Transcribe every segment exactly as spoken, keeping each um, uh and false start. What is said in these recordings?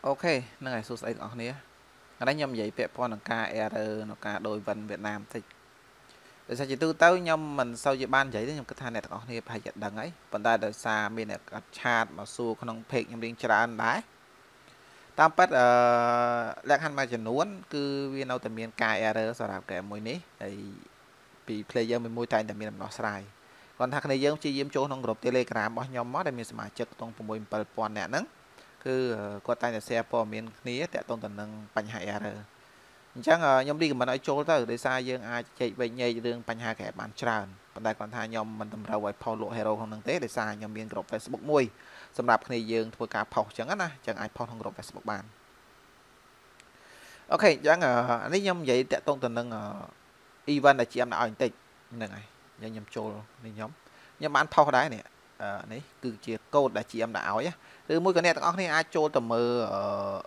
ok nâng ngày số sấy ở này đã nhầm vậy pep con là ca rờ nó cả đôi vần Việt Nam thì để sao chỉ tư tới nhầm mình sau dự ban giấy thì nhầm cái thằng này ở này phải nhận đằng ấy vấn đề là xa bên này chat mà xu không thể nhầm đến trả anh đấy tam bắt lẹn hẳn mà chỉ nuốn cứ viên đâu tầm miền ca rờ sau đó cái mùi ní thì player mình môi tay tầm miền nó sai còn thằng này giống chỉ yếm chỗ trong group Telegram bao nhầm mót để mình xem chất trong phần mềm platform này nắng cứ có tay là xe po miền ní tại trong tầng nâng bánh hại rồi chẳng nhóm đi mà nói chỗ ta ở đây xa dương ai chạy về nhây đường bánh hai kẻ bán tràn còn đây còn thay nhóm mình tầm đầu với Paulo Hero không nâng tế để xa nhóm miền group Facebook mùi xâm đạp này dương thua cả phỏng chẳng á chẳng ai phong không group Facebook bàn ok chẳng ở đây nhóm vậy tại trong tầng nâng event là chị em đã ảnh tịch này này nhóm chỗ này nhóm nhóm bán phong đáy này đấy cứ chia code là chị em đã áo nhé từ mỗi cái này tao thấy ai cho tầm mơ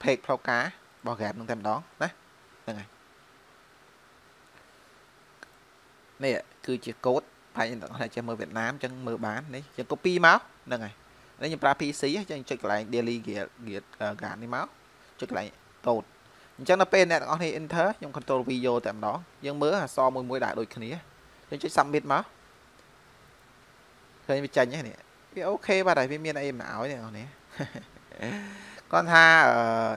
phê phao cá bò gẹp nâng thêm đó đấy này này cứ chia code phải tao thấy cho mơ Việt Nam chẳng mơ bán đấy chẳng copy máu này này đấy như prapi xí chẳng chụp lại daily gạt gạt đi máu chụp lại code chẳng là pen này tao thấy enter trong control video tạm đó nhưng mớ là so môi môi đại đôi kia chẳng chụp submit máu thấy bị chanh nhé này ok bà đại viên miền em áo này này con tha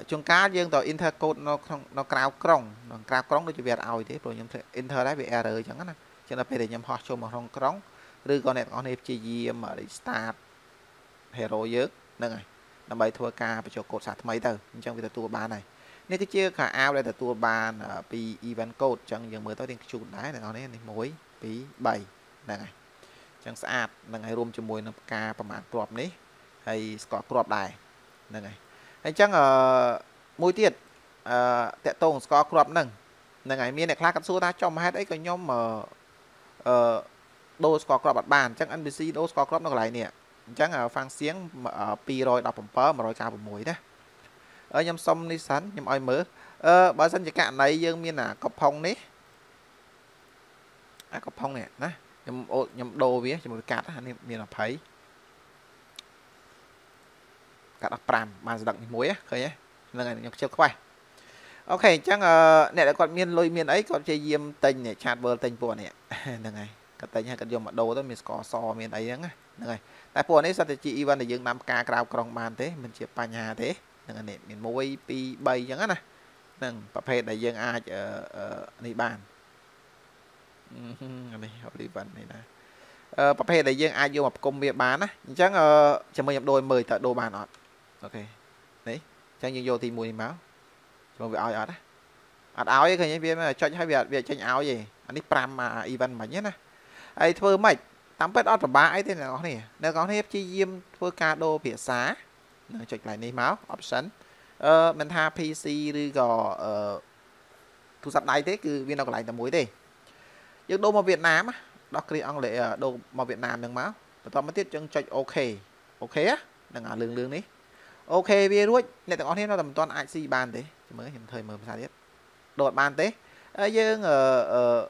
chung cá riêng tàu inter code nó nó cao còng nó cao còng để cho việt ao thế rồi nhóm inter đấy bị r chẳng hạn cho nên bây giờ nhóm họ cho một con còng rồi con này con này chỉ gì mà để start hero dớt đây này là bài thua ca phải cho cột sạt mấy tờ trong cái tua ba này nên cái chia cả ao đây là tua ba là pi event code chẳng những mới tới đến chuột đá này nó này mối pi bảy này này chẳng sạch là ngày rôm cho mùi nó ca và mạng trọp này hay có trọp đài này anh chẳng ở mùi tiệt tệ tồn có crop nâng là ngày miền này khác các số ta trong hết ấy có nhóm mà đô có crop bàn chắc ăn bc đô có crop nó lại nè chẳng ở phang xiếng mà pi rồi đọc phẩm mà rồi cao một mùi đó ở nhóm xong đi sẵn nhưng ai mớ bà dân chỉ cạn này dương miên là cọc phong đấy à cọc phong nè nè nhầm ô nhầm đồ vía chỉ một cái cát anh em là thấy cát đặc pram mà đặng muối á khơi nhé là ngày nhập chưa quay ok chắc này là còn miền lôi miền ấy còn chơi diêm tình này chặt bờ tình buồn này là ngày cái tình hay cái dùng mà đồ đó mình có so miền ấy nhá này tại buồn ấy sao thì chị Ivan để dừng nam ca cao còn màn thế mình chỉ pa nhà thế là này miền muối pi bay chẳng á này đừng tập hệ đại dương ai ở này bàn này họ đi vận này nè, tập thể đại dương ai vô một công việc bán á, chắc chẳng mời nhập đôi mời tợ đồ bàn ọt, ok, đấy, chẳng như vô thì mùi máu, còn việc áo ọt á, ọt áo ấy coi nhé, viên là cho hai việc việc tranh áo gì, anh đi pram mà event mà nhất nè, ai thưa mày, tám pet ọt và ba ấy thế là có này, nếu có thêm chi diêm thưa ca đô vỉa xá, chụp lại này máu option, mình tha pc đi gò thu sắp này thế, cứ viên nào lại là muối đi. Nhưng đô mà Việt Nam á, đó kia ông lại đô mà Việt Nam đừng máu, và tao mới tiết chân cho ok, ok á, đừng ở lương lương đi, ok bia ruột, này tao có thêm nó tầm toàn i xê bàn thế, mới hiện thời mới sao biết, đột bàn thế, nhưng ở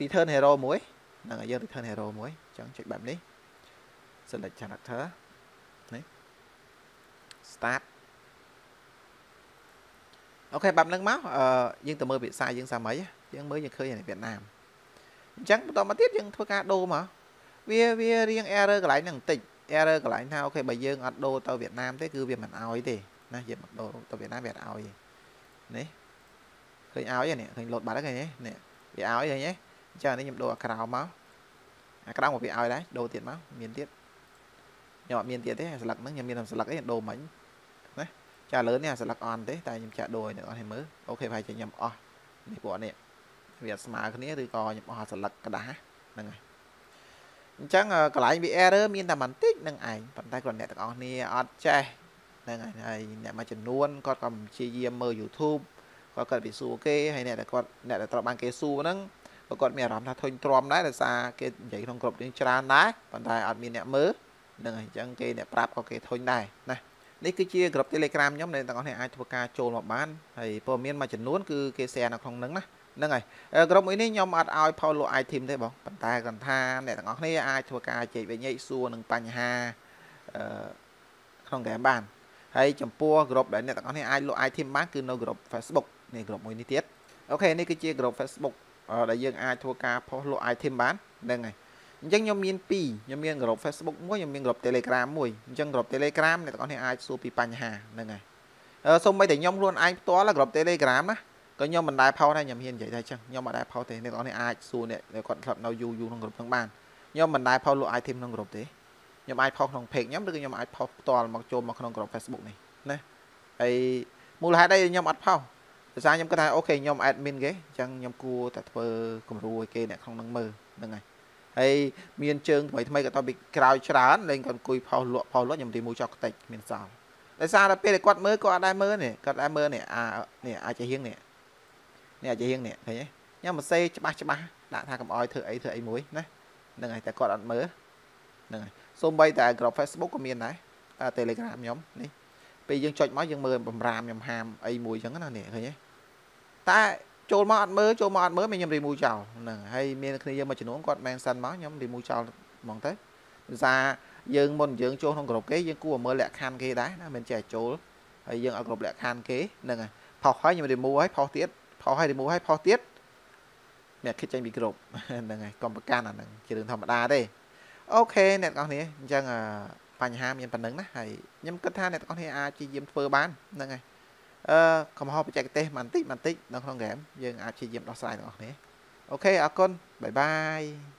return hero muối, đừng ở giờ return hero muối, chẳng chuyện bẩm đi, xin lệch chẳng đặt thớ, đấy, start, ok bẩm nâng máu, nhưng tao mới bị sai, nhưng sao mấy, nhưng mới như khơi này Việt Nam. Chẳng tao mà tiết nhưng thôi cả đô mà vía vía riêng error lại nằng tịnh error lại nào ok bây giờ ở đô tàu Việt Nam thế cứ việc mình ao ấy thì nè việc mặc đồ tàu Việt Nam việt ao gì đấy khơi áo vậy nè khơi lột bả cái này nè việt áo vậy nhé chờ nên nhập đồ cà rào máu cà rào một việt ao đấy đồ tiền máu miền tiết nhỏ miền tiết thế lật nó nhà miền làm lật cái đồ mảnh đấy trả lớn nha lật on thế tại nhập trả đồ nữa thì mới ok phải chỉ nhập o để bỏ nè việc mà cái này thì coi nhập họ sạch lật cả đá này chắc uh, còn lại bị error miên làm bản tích nâng ảnh bàn tay còn nè tao con này ở chơi này này nè mà chuẩn luôn con cầm chi diêm mơ YouTube có cần bị su ok hay nè là con nè là tao mang cái su nâng có con mẹ làm ra thôi tròn đấy là xa cái vậy không cột đến tràn đấy bàn tay ở miên nè mớ này chẳng kê nè prap có cái thôi này này lấy cái chia group Telegram nhóm này tao có thể ai thua ca trồn một bán thì bờ miên mà chuẩn luôn cứ cái xe nó không nâng đó nâng này, gồm mấy ní nhóm ở ao Paulo ai tìm thấy bóng, bàn tay còn tha này là ngón này ai thua ca chạy về nhảy xua nâng panh ha, không để bàn hay chấm pua group đấy này ta có thể ai lộ ai thêm mát cứ no group Facebook này group mới đi tiết ok này cứ chia group Facebook ở đại dương ai thua ca post lộ ai thêm bán đây này chẳng nhóm miền pi nhóm miền group Facebook mỗi nhóm miền group Telegram mùi chẳng group Telegram này ta có thể ai xua pi pan hà đây này ờ, xong bây để nhóm luôn ai toa là group Telegram á có nhóm mình đại phao đây nhầm hiền vậy đây chẳng nhóm mà đại phao thế này có thể ai xua này để còn thập nào du du trong group thằng bàn nhóm mình đại phao lộ ai thêm trong group thế nhóm ai phong không phê nhóm được nhóm ai phong toàn mặc trộm mà không có Facebook này nè ấy mua lại đây nhóm ai phong ra nhóm cái này ok nhóm admin ghế chẳng nhóm cua tại phơ cùng ruồi kê này không năng mơ được này ấy miền trường vậy thay cái tao bị cào chán lên còn cùi phong lụa phong lụa nhầm thì mua cho tịch miền sao tại sao là p để quạt mơ có ai mơ này có ai mơ này à này ai chơi hiên này này chơi hiên này thấy nhá một xây ba ba đã tha cầm oi thử ấy thử ấy muối nè được này tại quạt ăn mơ được này xôm bay tại group Facebook của miền này à, Telegram nhóm này bây giờ chọn máy dân mơ bầm ram nhầm hàm ấy mùi chẳng là nè thôi nhé ta trôi mọt mơ trôi mọt mới mình nhầm đi mua chào nè hay miền kia mà chỉ uống con men săn máu nhóm đi mua chào mong tới ra dân môn dân trôi không group kế dân cua mơ lẹ khan kia đá mình trẻ trôi hay dân ở group lẹ khan kế nè phò hỏi nhưng mà đi mua hết phò tiết phò hay đi mua hết phò tiết mẹ khi tranh bị group nè này còn bậc can là chỉ đường thầm đa đây ok nè con này chẳng à phải nhà ham nhân phần nắng đó hay nhâm cất tha này con này ai chi diêm phơi bán nâng này ờ không ho phải chạy tê màn tích màn tích đang không ghém nhưng ai chi diêm đo sai đó này ok à con bye bye.